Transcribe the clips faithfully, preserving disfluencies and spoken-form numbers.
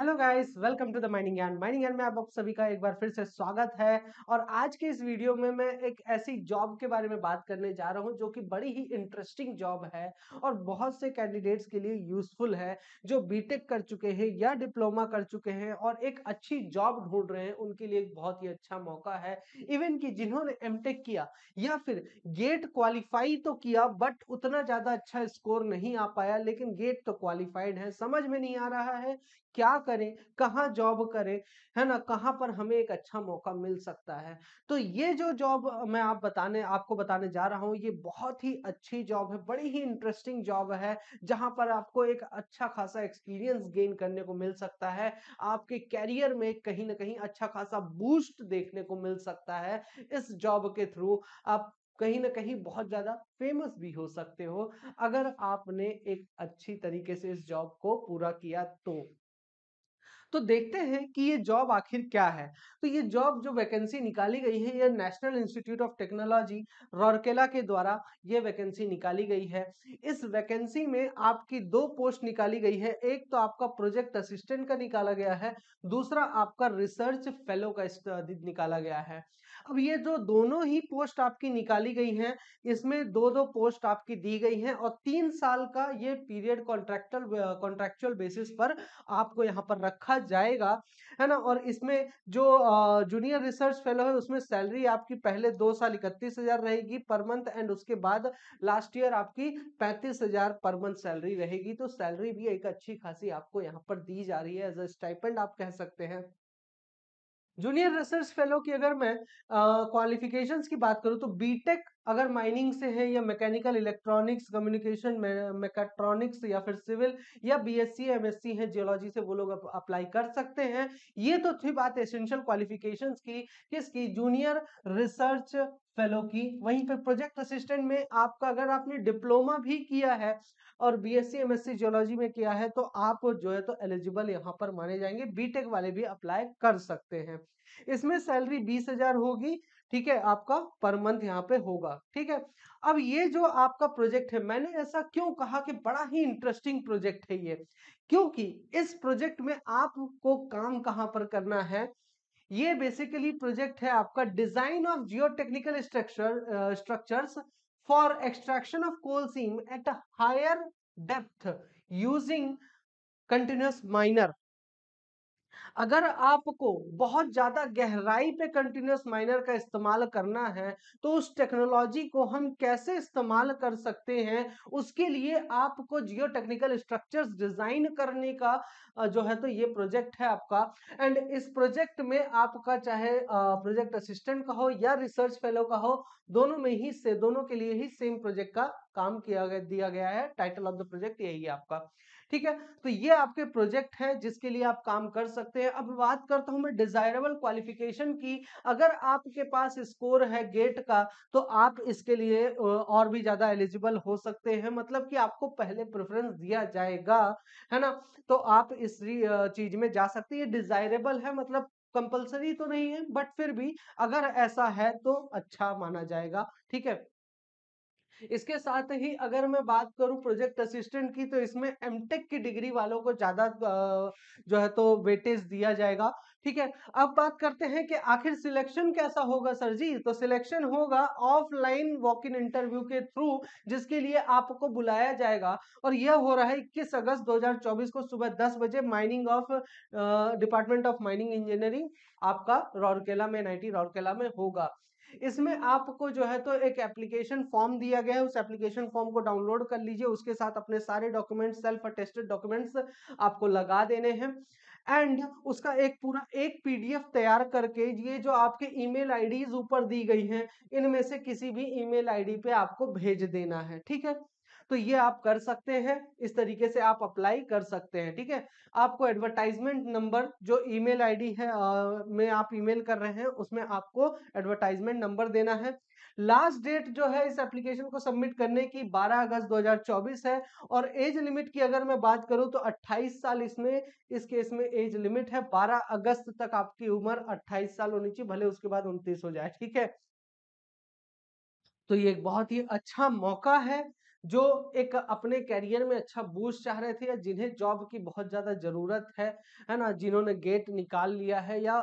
Hello guys, welcome to the mining yarn. Mining yarn में आप सभी का एक बार फिर से स्वागत है। और आज के इस वीडियो में मैं एक ऐसी जॉब के बारे में बात करने जा रहा हूं जो कि बड़ी ही इंटरेस्टिंग जॉब है और बहुत से कैंडिडेट्स के लिए यूजफुल है जो बीटेक कर चुके हैं या डिप्लोमा कर चुके हैं और एक अच्छी जॉब ढूंढ रहे हैं। उनके लिए एक बहुत ही अच्छा मौका है। इवन कि जिन्होंने एमटेक किया या फिर गेट क्वालिफाई तो किया बट उतना ज्यादा अच्छा स्कोर नहीं आ पाया, लेकिन गेट तो क्वालिफाइड है। समझ में नहीं आ रहा है क्या करें, कहाँ जॉब करें, है ना, कहाँ पर हमें एक अच्छा मौका मिल सकता है। तो ये जो जॉब मैं आप बताने आपको बताने जा रहा हूँ, ये बहुत ही अच्छी जॉब है, बड़ी ही इंटरेस्टिंग जॉब है, जहाँ पर आपको एक अच्छा खासा एक्सपीरियंस गेन करने को मिल सकता है। आपके कैरियर में कहीं ना कहीं अच्छा खासा बूस्ट देखने को मिल सकता है। इस जॉब के थ्रू आप कहीं ना कहीं बहुत ज्यादा फेमस भी हो सकते हो अगर आपने एक अच्छी तरीके से इस जॉब को पूरा किया। तो तो देखते हैं कि ये जॉब आखिर क्या है। तो ये जॉब जो वैकेंसी निकाली गई है, ये national institute of technology Rourkela के द्वारा ये वैकेंसी निकाली गई है। इस वैकेंसी में आपकी दो पोस्ट निकाली गई है। एक तो आपका प्रोजेक्ट असिस्टेंट का निकाला गया है, दूसरा आपका रिसर्च फेलो का निकाला गया है। अब ये जो दोनों ही पोस्ट आपकी निकाली गई है, इसमें दो दो पोस्ट आपकी दी गई है और तीन साल का ये पीरियड कॉन्ट्रैक्टल कॉन्ट्रैक्चुअल बेसिस पर आपको यहाँ पर रखा जाएगा, है ना। और इसमें जो जूनियर रिसर्च फेलो है उसमें सैलरी आपकी पहले दो साल इकतीस हजार रहेगी पर मंथ एंड उसके बाद लास्ट ईयर आपकी पैंतीस हजार पर मंथ सैलरी रहेगी। तो सैलरी भी एक अच्छी खासी आपको यहाँ पर दी जा रही है एज अ स्टाइपेंड, आप कह सकते हैं। जूनियर रिसर्च फेलो की अगर मैं क्वालिफिकेशंस की बात करूं तो बीटेक अगर माइनिंग से है या मैकेनिकल इलेक्ट्रॉनिक्स कम्युनिकेशन मेकाट्रॉनिक्स या फिर सिविल या बीएससी एमएससी है जियोलॉजी से, वो लोग अप्लाई कर सकते हैं। ये तो थी बात एसेंशियल क्वालिफिकेशंस की, किसकी, जूनियर रिसर्च फेलो की। वहीं पर प्रोजेक्ट असिस्टेंट में आपका अगर आपने डिप्लोमा भी किया है और बीएससी एमएससी जियोलॉजी में किया है तो आप जो है तो एलिजिबल यहाँ पर माने जाएंगे। बीटेक वाले भी अप्लाई कर सकते हैं। इसमें सैलरी बीस हजार होगी, ठीक है, आपका पर मंथ यहाँ पे होगा, ठीक है। अब ये जो आपका प्रोजेक्ट है, मैंने ऐसा क्यों कहा कि बड़ा ही इंटरेस्टिंग प्रोजेक्ट है ये, क्योंकि इस प्रोजेक्ट में आपको काम कहाँ पर करना है। ये बेसिकली प्रोजेक्ट है आपका design of geotechnical structure structures for extraction of coal seam at a higher depth using continuous miner. अगर आपको बहुत ज्यादा गहराई पे कंटिन्यूअस माइनर का इस्तेमाल करना है तो उस टेक्नोलॉजी को हम कैसे इस्तेमाल कर सकते हैं, उसके लिए आपको जियो टेक्निकल स्ट्रक्चर्स डिजाइन करने का जो है तो ये प्रोजेक्ट है आपका। एंड इस प्रोजेक्ट में आपका चाहे प्रोजेक्ट असिस्टेंट का हो या रिसर्च फेलो का हो, दोनों में ही से दोनों के लिए ही सेम प्रोजेक्ट का काम किया गया दिया गया है। टाइटल ऑफ द प्रोजेक्ट यही है आपका, ठीक है। तो ये आपके प्रोजेक्ट हैं जिसके लिए आप काम कर सकते हैं। अब बात करता हूं मैं डिजायरेबल क्वालिफिकेशन की। अगर आपके पास स्कोर है गेट का तो आप इसके लिए और भी ज्यादा एलिजिबल हो सकते हैं, मतलब कि आपको पहले प्रेफरेंस दिया जाएगा, है ना। तो आप इस चीज में जा सकते हैं। डिजायरेबल है मतलब कंपल्सरी तो नहीं है बट फिर भी अगर ऐसा है तो अच्छा माना जाएगा, ठीक है। इसके साथ ही अगर मैं बात करूं प्रोजेक्ट असिस्टेंट की तो इसमें एमटेक की डिग्री वालों को ज्यादा जो है तो वेटेज दिया जाएगा, ठीक है। अब बात करते हैं कि आखिर सिलेक्शन कैसा होगा सर जी। तो सिलेक्शन होगा ऑफलाइन वॉक इन इंटरव्यू के थ्रू, जिसके लिए आपको बुलाया जाएगा। और यह हो रहा है इक्कीस अगस्त दो हजार चौबीस को सुबह दस बजे mining of department of mining engineering आपका रूरकेला में एनआईटी रूरकेला में होगा। इसमें आपको जो है तो एक एप्लीकेशन फॉर्म दिया गया है, उस एप्लीकेशन फॉर्म को डाउनलोड कर लीजिए। उसके साथ अपने सारे डॉक्यूमेंट्स, सेल्फ अटेस्टेड डॉक्यूमेंट्स आपको लगा देने हैं एंड उसका एक पूरा एक पीडीएफ तैयार करके ये जो आपके ईमेल आईडीज ऊपर दी गई हैं, इनमें से किसी भी ईमेल आईडी पे आपको भेज देना है, ठीक है। तो ये आप कर सकते हैं, इस तरीके से आप अप्लाई कर सकते हैं, ठीक है। आपको एडवर्टाइजमेंट नंबर जो ईमेल आईडी है आ, में आप ईमेल कर रहे हैं उसमें आपको एडवर्टाइजमेंट नंबर देना है। लास्ट डेट जो है इस एप्लीकेशन को सबमिट करने की बारह अगस्त दो हजार चौबीस है। और एज लिमिट की अगर मैं बात करूं तो अट्ठाईस साल इसमें इस केस में एज लिमिट है। बारह अगस्त तक आपकी उम्र अट्ठाईस साल होनी चाहिए, भले उसके बाद उनतीस हो जाए, ठीक है। तो ये एक बहुत ही अच्छा मौका है जो एक अपने कैरियर में अच्छा बूस्ट चाह रहे थे या जिन्हें जॉब की बहुत ज़्यादा ज़रूरत है है ना, जिन्होंने गेट निकाल लिया है या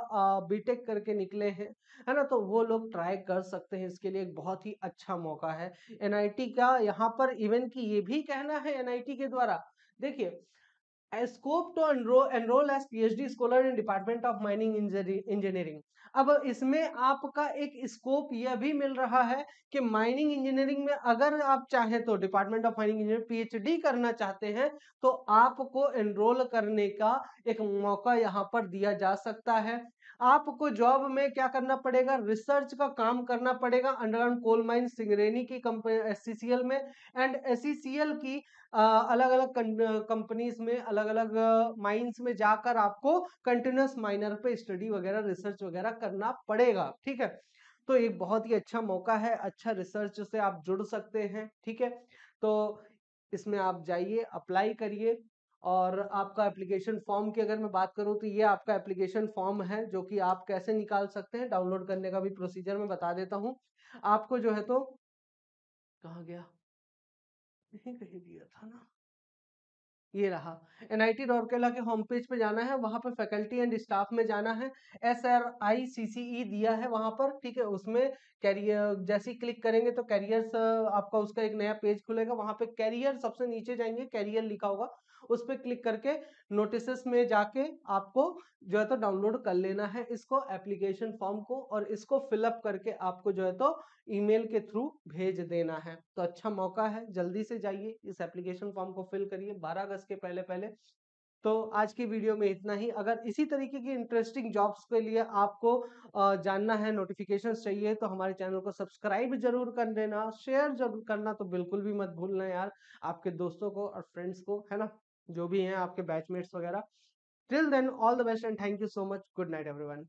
बीटेक करके निकले हैं, है ना, तो वो लोग ट्राई कर सकते हैं। इसके लिए एक बहुत ही अच्छा मौका है एनआईटी का। यहाँ पर इवन कि ये भी कहना है एनआईटी के द्वारा, देखिए, scope to enrol enrol as PhD scholar in department of mining engineering. अब इसमें आपका एक स्कोप यह भी मिल रहा है कि माइनिंग इंजीनियरिंग में अगर आप चाहें तो department of mining engineering PhD करना चाहते हैं तो आपको एनरोल करने का एक मौका यहाँ पर दिया जा सकता है। आपको जॉब में क्या करना पड़ेगा, रिसर्च का काम करना पड़ेगा अंडरग्राउंड कोल माइन सिंगरेनी की कंपनी एससीसीएल में एंड एससीसीएल की अलग अलग कंपनीज में, अलग अलग माइंस में जाकर आपको कंटिन्यूस माइनर पे स्टडी वगैरह, रिसर्च वगैरह करना पड़ेगा। ठीक है, तो एक बहुत ही अच्छा मौका है, अच्छा रिसर्च से आप जुड़ सकते हैं। ठीक है, तो इसमें आप जाइए, अप्लाई करिए। और आपका एप्लीकेशन फॉर्म की अगर मैं बात करूं तो ये आपका एप्लीकेशन फॉर्म है जो कि आप कैसे निकाल सकते हैं, डाउनलोड करने का भी प्रोसीजर मैं बता देता हूं आपको। जो है तो कहाँ गया, नहीं कहीं दिया था ना, ये रहा, एनआईटी रूरकेला के होम पेज पे जाना है, वहां पर फैकल्टी एंड स्टाफ में जाना है, एस आर आई सी सी ई दिया है वहां पर। ठीक है, उसमें कैरियर जैसे ही क्लिक करेंगे तो कैरियर्स आपका उसका एक नया पेज खुलेगा, वहां पे कैरियर सबसे नीचे जाएंगे, कैरियर लिखा होगा, उस पर क्लिक करके नोटिस में जाके आपको जो है तो डाउनलोड कर लेना है इसको, एप्लीकेशन फॉर्म को, और इसको फिलअप करके आपको जो है तो ईमेल के थ्रू भेज देना है। तो अच्छा मौका है, जल्दी से जाइए, इस एप्लीकेशन फॉर्म को फिल करिए बारह अगस्त के पहले पहले। तो आज की वीडियो में इतना ही। अगर इसी तरीके की इंटरेस्टिंग जॉब्स के लिए आपको जानना है, नोटिफिकेशन चाहिए, तो हमारे चैनल को सब्सक्राइब जरूर कर देना, शेयर जरूर करना तो बिल्कुल भी मत भूलना यार, आपके दोस्तों को और फ्रेंड्स को, है ना, जो भी हैं आपके बैचमेट्स वगैरह। Till then, all the best and thank you so much. Good night, everyone.